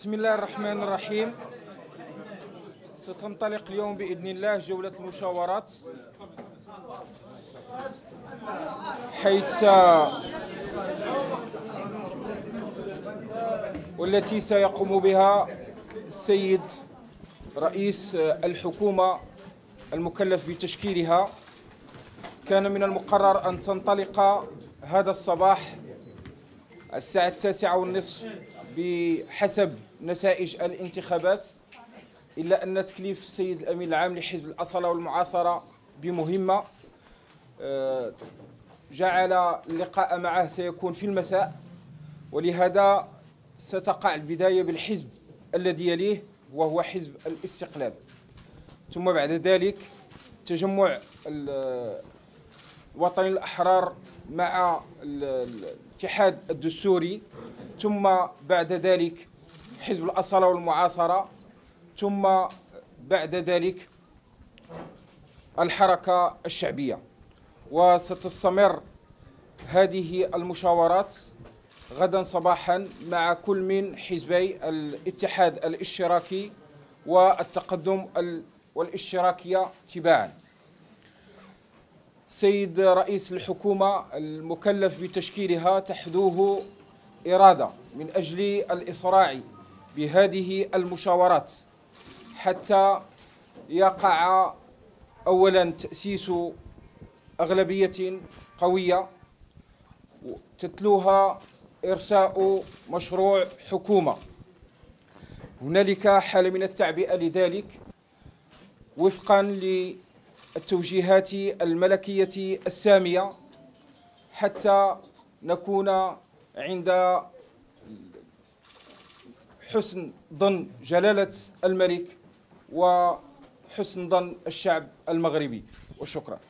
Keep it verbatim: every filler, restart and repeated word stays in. بسم الله الرحمن الرحيم. ستنطلق اليوم بإذن الله جولة المشاورات، حيث والتي سيقوم بها السيد رئيس الحكومة المكلف بتشكيلها. كان من المقرر أن تنطلق هذا الصباح الساعة التاسعة والنصف بحسب نتائج الانتخابات، إلا أن تكليف السيد الأمين العام لحزب الأصالة والمعاصرة بمهمة جعل اللقاء معه سيكون في المساء، ولهذا ستقع البداية بالحزب الذي يليه وهو حزب الاستقلال، ثم بعد ذلك تجمع الوطنيين الأحرار مع الاتحاد الدستوري، ثم بعد ذلك حزب الأصالة والمعاصرة، ثم بعد ذلك الحركة الشعبية. وستستمر هذه المشاورات غدا صباحا مع كل من حزبي الاتحاد الاشتراكي والتقدم والاشتراكية تباعا. سيد رئيس الحكومة المكلف بتشكيلها تحدوه إرادة من أجل الإسراع بهذه المشاورات حتى يقع أولا تأسيس أغلبية قوية تتلوها إرساء مشروع حكومة. هنالك حالة من التعبئة لذلك وفقا للتوجيهات الملكية السامية، حتى نكون عند حسن ظن جلالة الملك وحسن ظن الشعب المغربي. وشكرا.